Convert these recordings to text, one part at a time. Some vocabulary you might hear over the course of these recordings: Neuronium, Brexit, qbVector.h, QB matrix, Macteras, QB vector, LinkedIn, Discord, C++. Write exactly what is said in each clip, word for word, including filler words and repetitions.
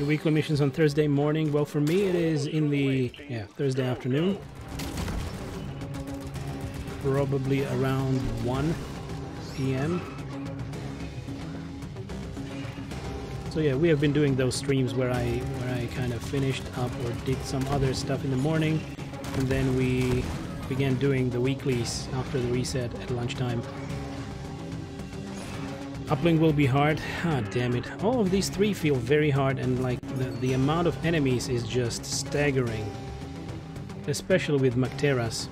Your weekly missions on Thursday morning. Well, for me, it is in the yeah Thursday afternoon. Probably around one P M So yeah, we have been doing those streams where I where I kind of finished up or did some other stuff in the morning, and then we began doing the weeklies after the reset at lunchtime. Uplink will be hard. Ah, damn it. All of these three feel very hard, and like the, the amount of enemies is just staggering, especially with Macteras.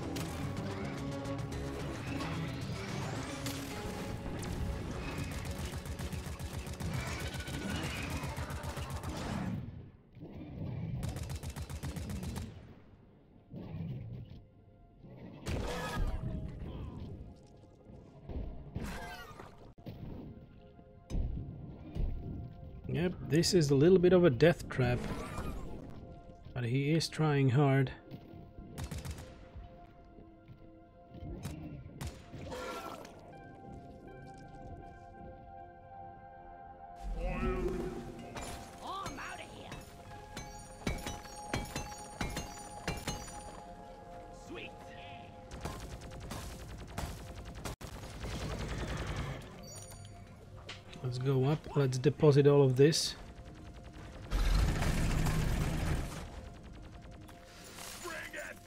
Yep, this is a little bit of a death trap, but he is trying hard. Let's go up, let's deposit all of this.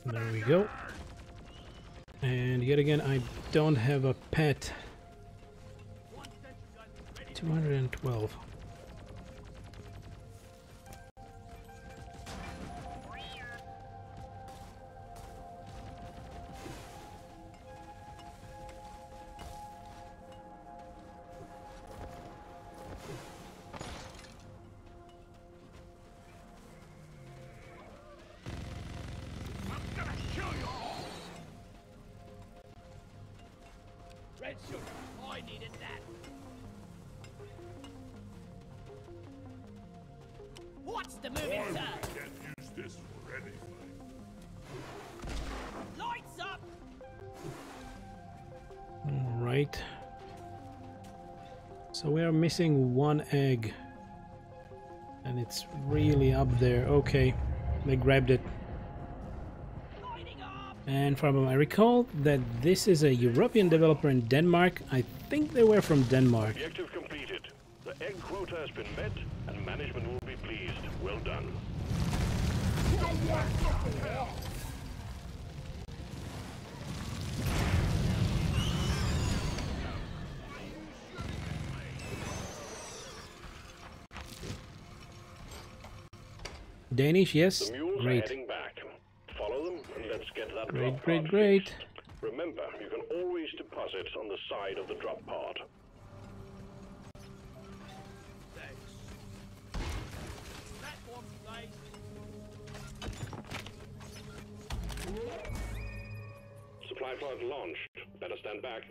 There we go. And yet again, I don't have a pet. two hundred twelve. I needed that. What's the moving, sir? I can't use this for anything. Lights up. All right. So we are missing one egg, and it's really up there. Okay, they grabbed it. And from I recall that this is a European developer in Denmark. I think they were from Denmark. Objective completed. The egg quota has been met, and management will be pleased. Well done. Danish, yes. Great. Great, great, great. Remember, you can always deposit on the side of the drop pod. Supply pod launched. Better stand back.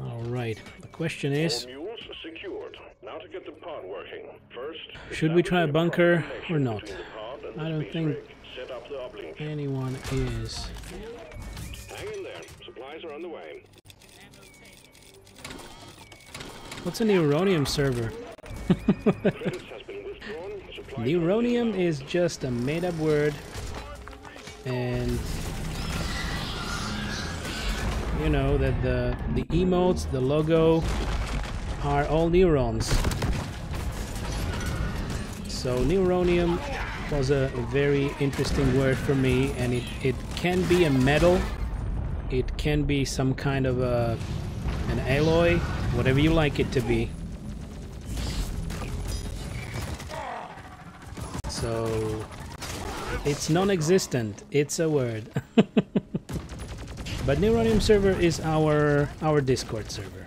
All right. The question is, mules secured. Now to get the pod working. First, should we try a bunker or not? I don't think anyone is. Hang in there. Supplies are on the way. What's a Neuronium server? Neuronium is just a made-up word, and you know that the the emotes, the logo, are all neurons. So Neuronium was a very interesting word for me, and it, it can be a metal, it can be some kind of a an alloy, whatever you like it to be. So it's non-existent, it's a word. But Neuronium server is our our Discord server.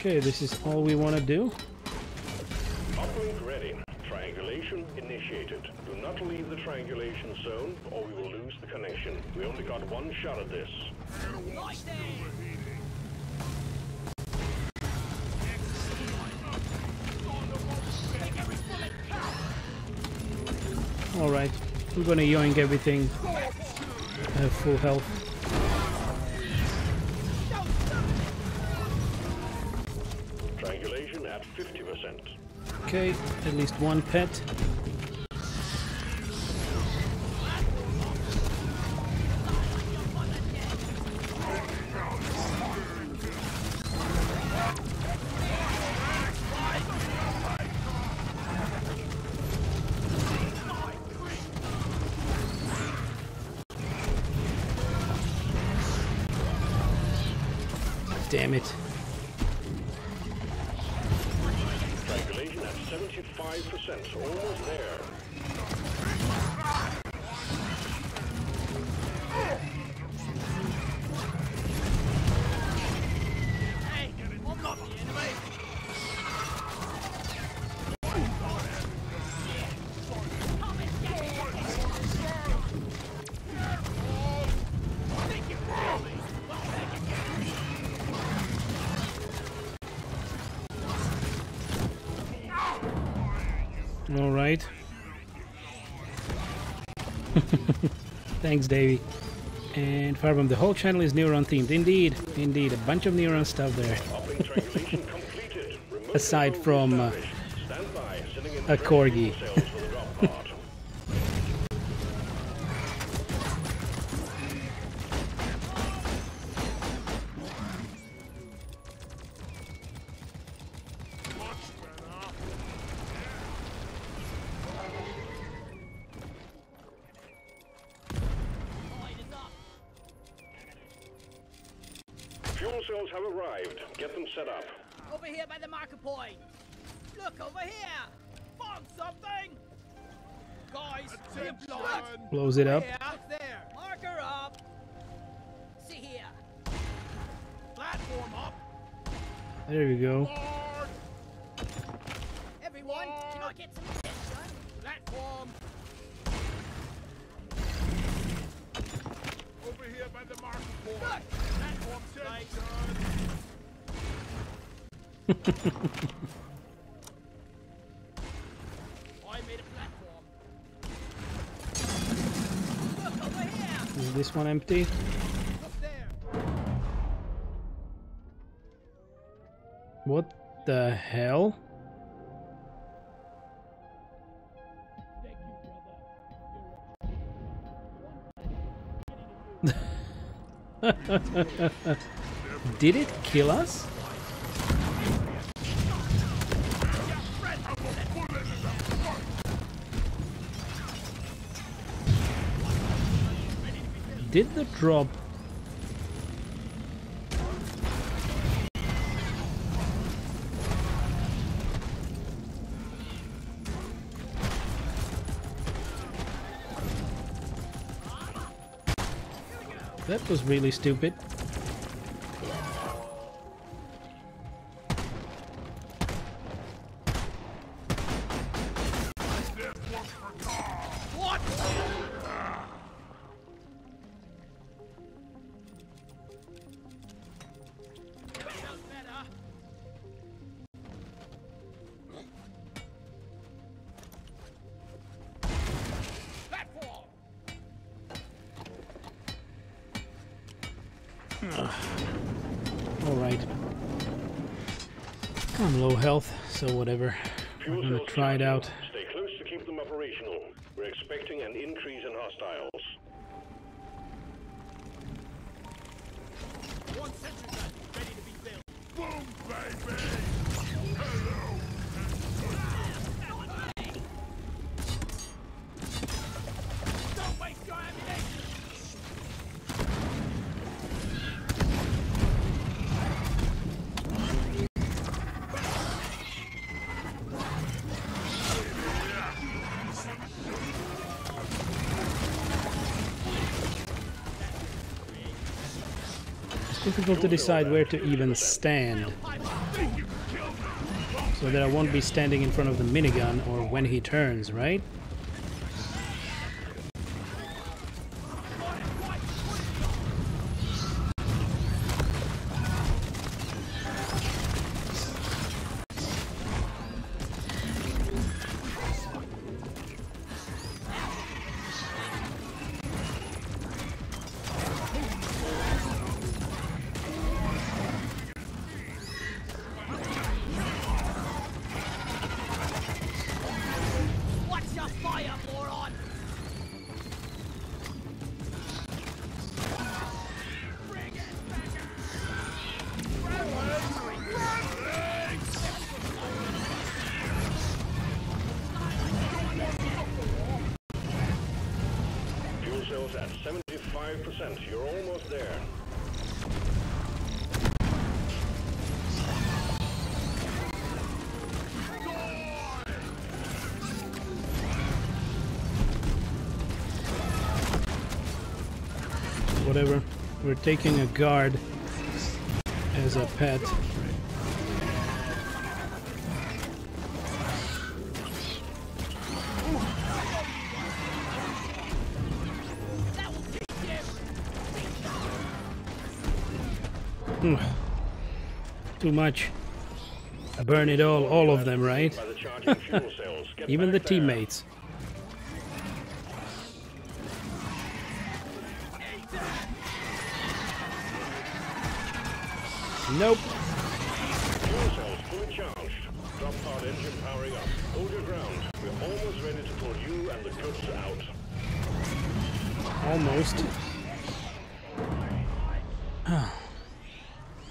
Okay, this is all we want to do. Uplink ready. Triangulation initiated. Do not leave the triangulation zone, or we will lose the connection. We only got one shot at this. Right there. Alright, we're gonna yoink everything. I have full health. Triangulation at fifty percent. Okay, at least one pet. Damn it. Triangulation at seventy-five percent, almost there. Hey, I'm not the enemy. All right. Thanks, Davey. And Farbum, the whole channel is Neuron themed. Indeed, indeed, a bunch of Neuron stuff there. Aside from uh, a corgi. Fuel cells have arrived. Get them set up. Over here by the marker point. Look over here. Found something. Guys, blows it up. Up there. Marker up. See here. Platform up. There we go. Board. Everyone, Board. Can I get some attention? Platform. Over here by the marker point. Look. I made a platform. Look over here. Is this one empty? Up there. What the hell? Thank you, brother. Did it kill us? Did the drop that was really stupid. Alright. I'm low health, so whatever. We're gonna try it out. Stay close to keep them operational. We're expecting an increase in hostiles. One sentry gun ready to be filled. Boom, baby! Hello! Don't waste your ammunition! Difficult to decide where to even stand, so that I won't be standing in front of the minigun or when he turns, right? Almost at seventy-five percent. You're almost there. Whatever. We're taking a guard as a pet. Too much. I burn it all, all of them, right? Even the teammates. Nope. Fuel cells fully charged. Drop pod engine powering up. Hold your ground. We're almost ready to pull you and the coats out. Almost.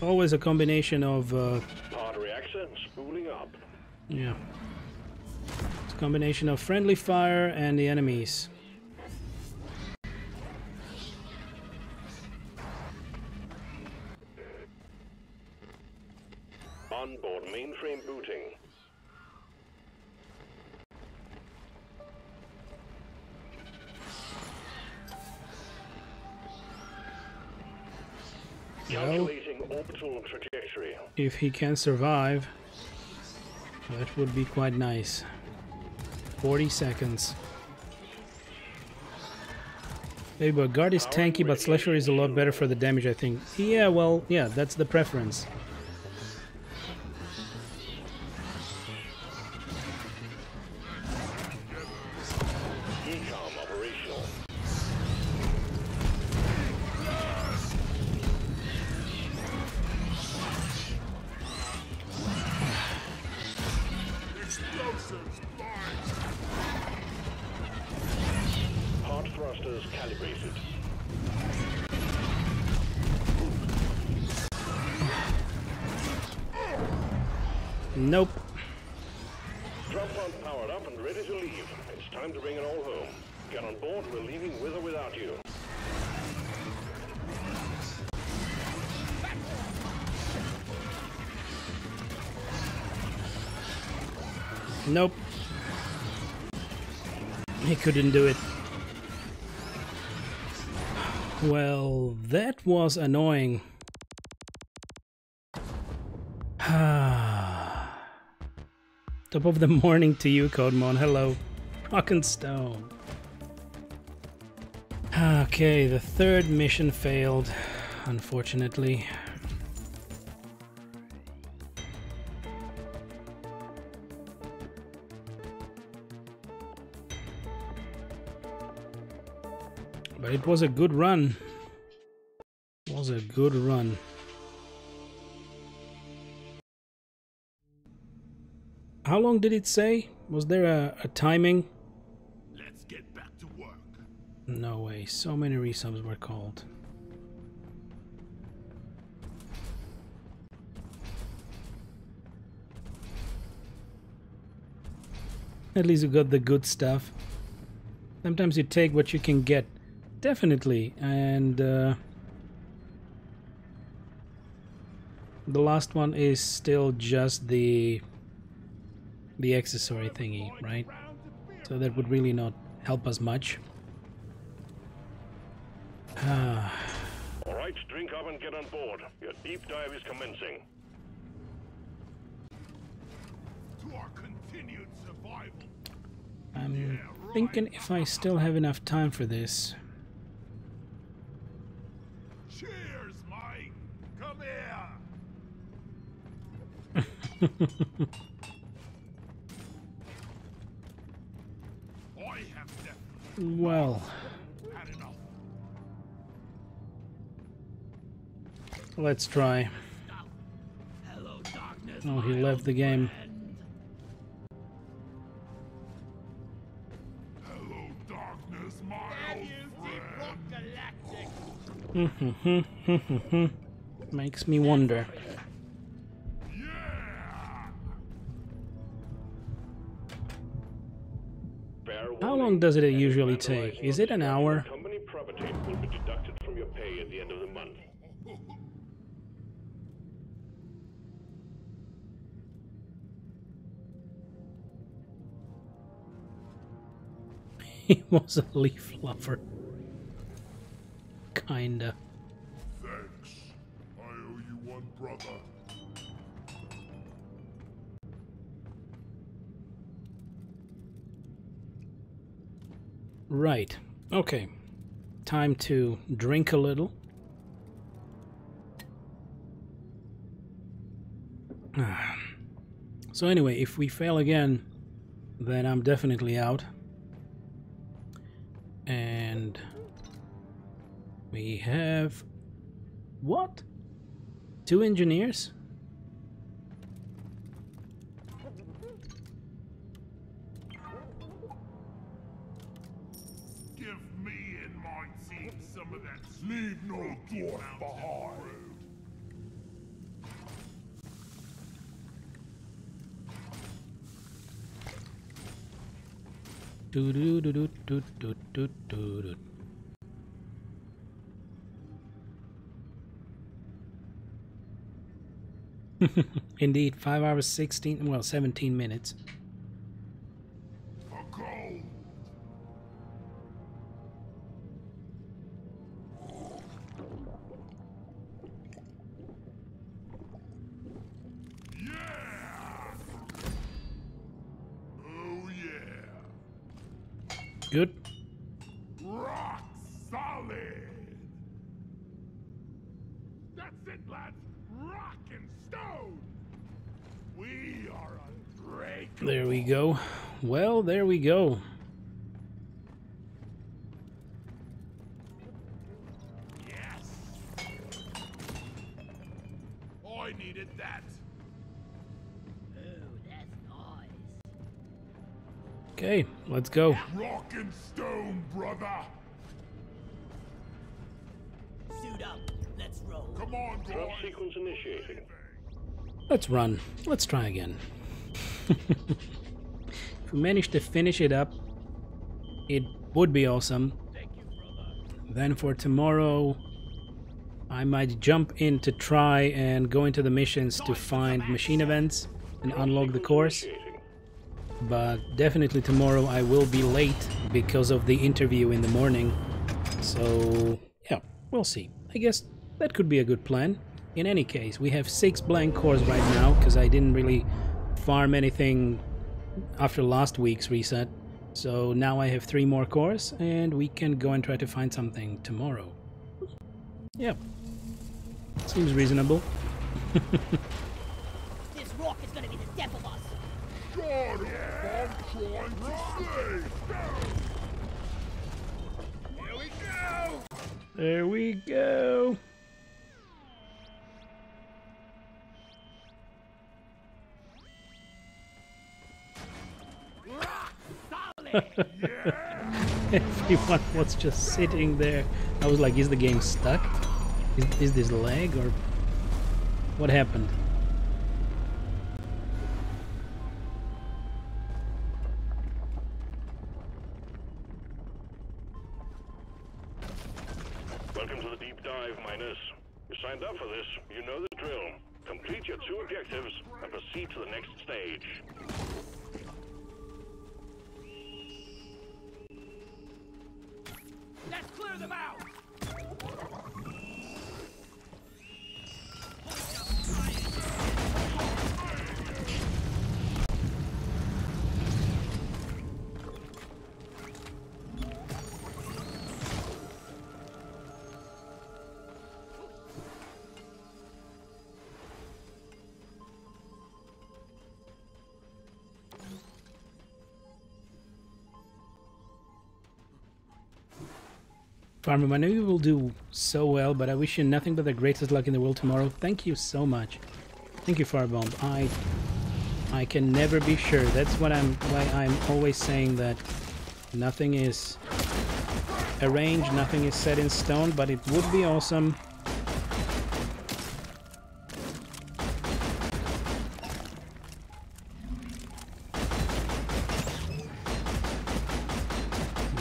Always a combination of uh, pod reactor spooling up. Yeah. It's a combination of friendly fire and the enemies. Onboard mainframe booting. Calculating orbital trajectory. If he can survive, that would be quite nice. forty seconds. Maybe, but guard is tanky, but slasher is a lot better for the damage, I think. Yeah, well, yeah, that's the preference. Nope. Drop pod powered up and ready to leave. It's time to bring it all home. Get on board, we're leaving with or without you. Nope. He couldn't do it. Well, that was annoying. Top of the morning to you, Codemon. Hello. Rock and Stone. Okay, the third mission failed, unfortunately. But it was a good run. It was a good run. How long did it say? Was there a, a timing? Let's get back to work. No way, so many resubs were called. At least you got the good stuff. Sometimes you take what you can get. Definitely. And uh, the last one is still just the the accessory thingy, right? So that would really not help us much. Ah. All right, drink up and get on board. Your deep dive is commencing. To our continued survival. I'm yeah, right. thinking if I still have enough time for this. Cheers, Mike. Come here. Well, let's try. Oh, he left the game. Hello, darkness, my old friend. Makes me wonder. How long does it usually take? Is it an hour? obtained will be deducted from your pay at the end of the month. He was a leaf lover. Kinda. Thanks. I owe you one, brother. Right. Okay. Time to drink a little. So anyway, if we fail again, then I'm definitely out. And we have what? Two engineers? Give me and my team some of that. Leave no dwarf behind. Do do do do do do do do. Indeed, five hours sixteen well seventeen minutes. Good. Rock solid. That's it, lads. Rock and stone. We are unbreakable. There we go. Well, there we go. Yes. I needed that. Okay, let's go. Rock and stone, brother. Suit up. Let's roll. Come on, drop sequence initiated. Let's run. Let's try again. If we manage to finish it up, it would be awesome. Thank you, brother. Then for tomorrow, I might jump in to try and go into the missions to find machine events and unlock the course. But definitely tomorrow I will be late because of the interview in the morning. So, yeah, we'll see. I guess that could be a good plan. In any case, we have six blank cores right now because I didn't really farm anything after last week's reset. So now I have three more cores and we can go and try to find something tomorrow. Yeah, seems reasonable. This rock is gonna be the death of us. God, yeah. I'm trying to save. Here we go. There we go. Everyone was just sitting there. I was like, is the game stuck? Is, is this lag or what happened? Farmer, I know you will do so well, but I wish you nothing but the greatest luck in the world tomorrow. Thank you so much. Thank you, Farbomb. I I can never be sure. That's what I'm why I'm always saying that nothing is arranged, nothing is set in stone, but it would be awesome.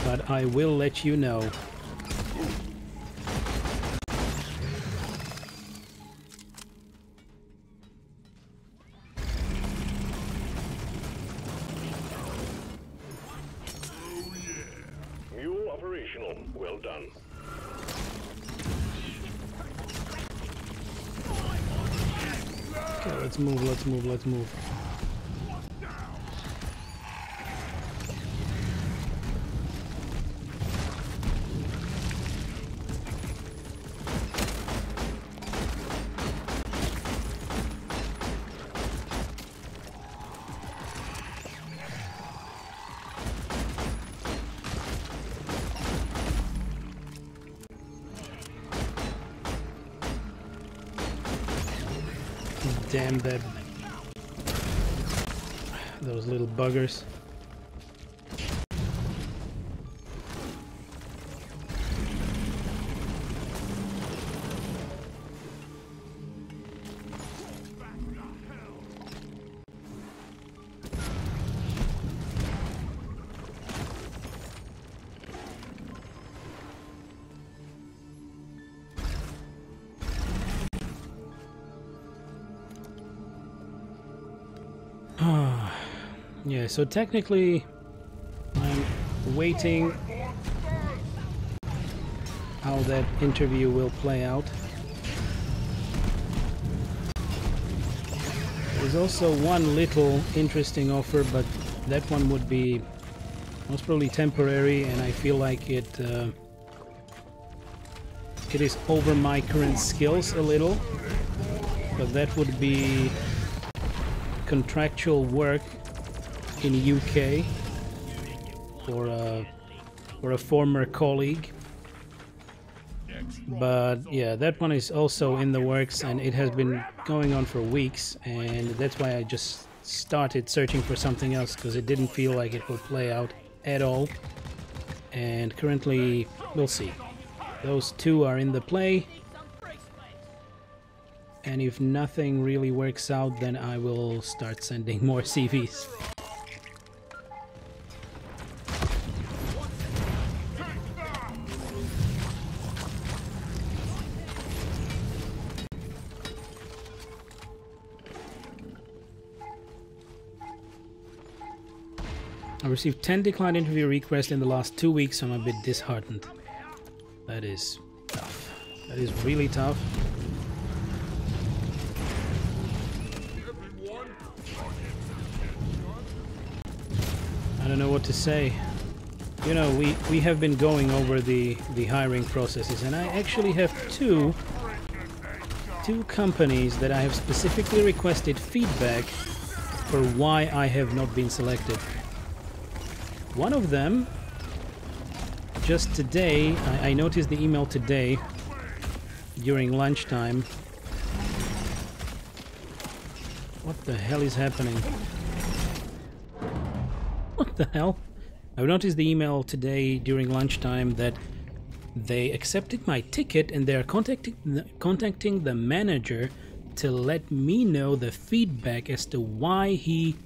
But I will let you know. one. Well done. Okay, let's move, let's move, let's move. Damn that, those little buggers. Yeah, so technically, I'm waiting how that interview will play out. There's also one little interesting offer, but that one would be most probably temporary, and I feel like it, uh, it is over my current skills a little, but that would be contractual work in U K for a, for a former colleague. But yeah, that one is also in the works, and it has been going on for weeks, and that's why I just started searching for something else, because it didn't feel like it would play out at all. And currently, we'll see. Those two are in the play, and if nothing really works out, then I will start sending more C Vs. I received ten declined interview requests in the last two weeks, so I'm a bit disheartened. That is tough. That is really tough. I don't know what to say. You know, we, we have been going over the, the hiring processes, and I actually have two, two companies that I have specifically requested feedback for why I have not been selected. One of them, just today, I, I noticed the email today during lunchtime. What the hell is happening? What the hell? I noticed the email today during lunchtime that they accepted my ticket and they are contacting the, contacting the manager to let me know the feedback as to why he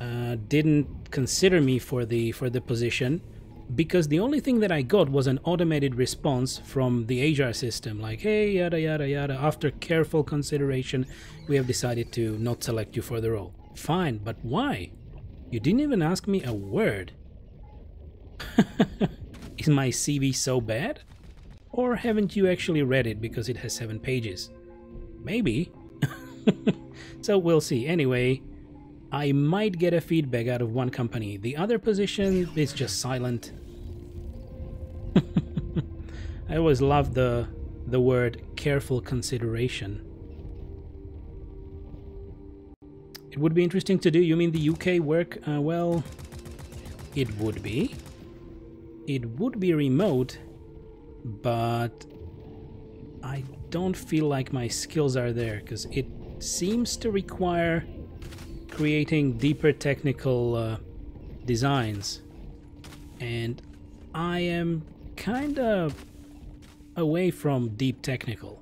Uh, didn't consider me for the for the position, because the only thing that I got was an automated response from the H R system, like, hey, yada yada yada, after careful consideration we have decided to not select you for the role. Fine, but why? You didn't even ask me a word. Is my C V so bad? Or haven't you actually read it, because it has seven pages? Maybe. So we'll see. Anyway, I might get a feedback out of one company. The other position is just silent. I always love the the word careful consideration. It would be interesting to do. You mean the U K work? Uh, well, it would be. It would be remote, but I don't feel like my skills are there, because it seems to require creating deeper technical uh, designs, and I am kind of away from deep technical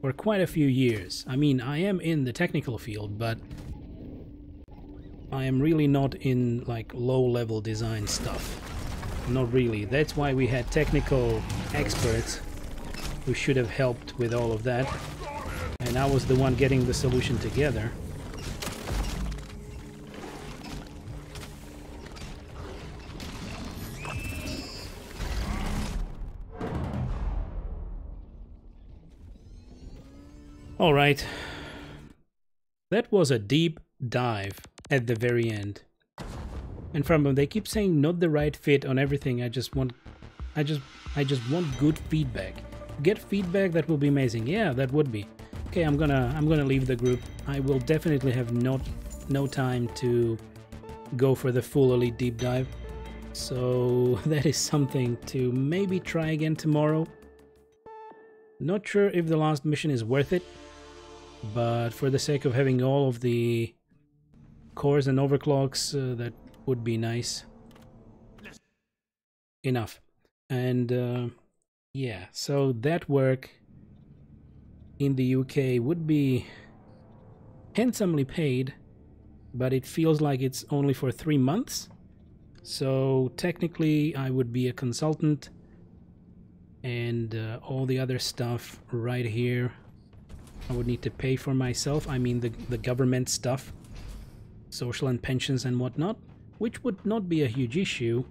for quite a few years. I mean, I am in the technical field, but I am really not in like low-level design stuff. Not really. That's why we had technical experts who should have helped with all of that, and I was the one getting the solution together. All right. That was a deep dive at the very end. And from them, they keep saying not the right fit on everything. I just want, I just, I just want good feedback. Get feedback, that will be amazing. Yeah, that would be. Okay, I'm gonna, I'm gonna leave the group. I will definitely have not, no time to go for the full elite deep dive. So that is something to maybe try again tomorrow. Not sure if the last mission is worth it, but for the sake of having all of the cores and overclocks, uh, that would be nice. Enough. And uh, yeah, so that work in the U K would be handsomely paid, but it feels like it's only for three months. So technically I would be a consultant, and uh, all the other stuff right here I would need to pay for myself. I mean the, the government stuff, social and pensions and whatnot, which would not be a huge issue,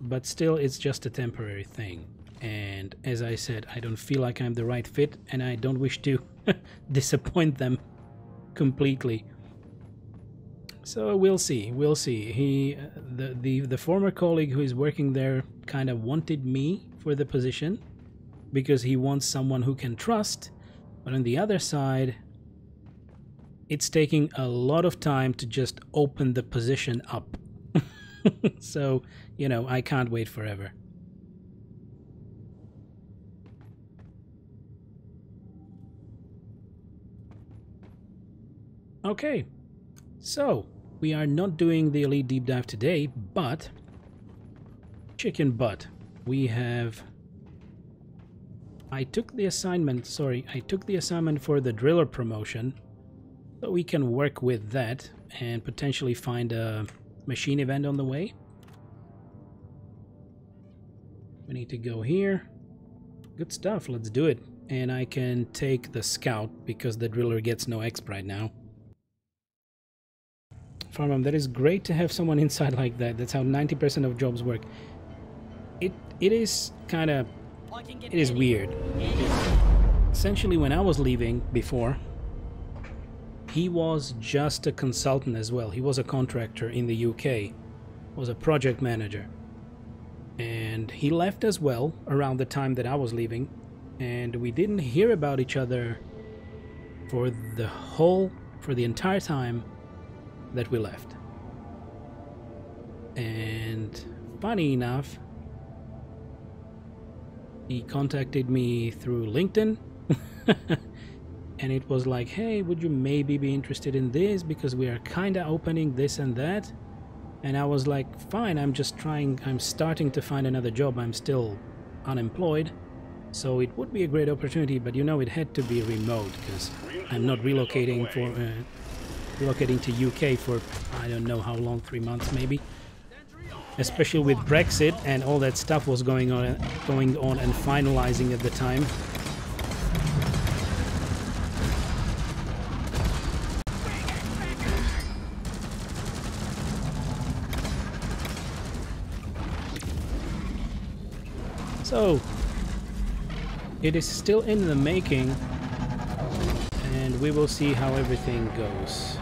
but still it's just a temporary thing. And as I said, I don't feel like I'm the right fit, and I don't wish to disappoint them completely. So we'll see, we'll see. He, uh, the, the, the former colleague who is working there kind of wanted me for the position because he wants someone who can trust, but on the other side, it's taking a lot of time to just open the position up. So, you know, I can't wait forever. Okay, so we are not doing the elite deep dive today, but chicken butt, we have I took the assignment sorry I took the assignment for the driller promotion, but we can work with that and potentially find a machine event on the way. We need to go here. Good stuff, let's do it. And I can take the scout because the driller gets no exp right now. Farmham, that is great to have someone inside like that. That's how ninety percent of jobs work. It it is kind of it is weird. Essentially, when I was leaving before, he was just a consultant as well. He was a contractor in the U K, was a project manager, and he left as well around the time that I was leaving, and we didn't hear about each other for the whole for the entire time that we left. And funny enough, he contacted me through LinkedIn and it was like, hey, would you maybe be interested in this, because we are kind of opening this and that. And I was like, fine, I'm just trying I'm starting to find another job, I'm still unemployed, so it would be a great opportunity, but you know, it had to be remote because I'm not relocating for uh, relocating to U K for I don't know how long, three months maybe, especially with Brexit and all that stuff was going on going on and finalizing at the time. So it is still in the making, and we will see how everything goes.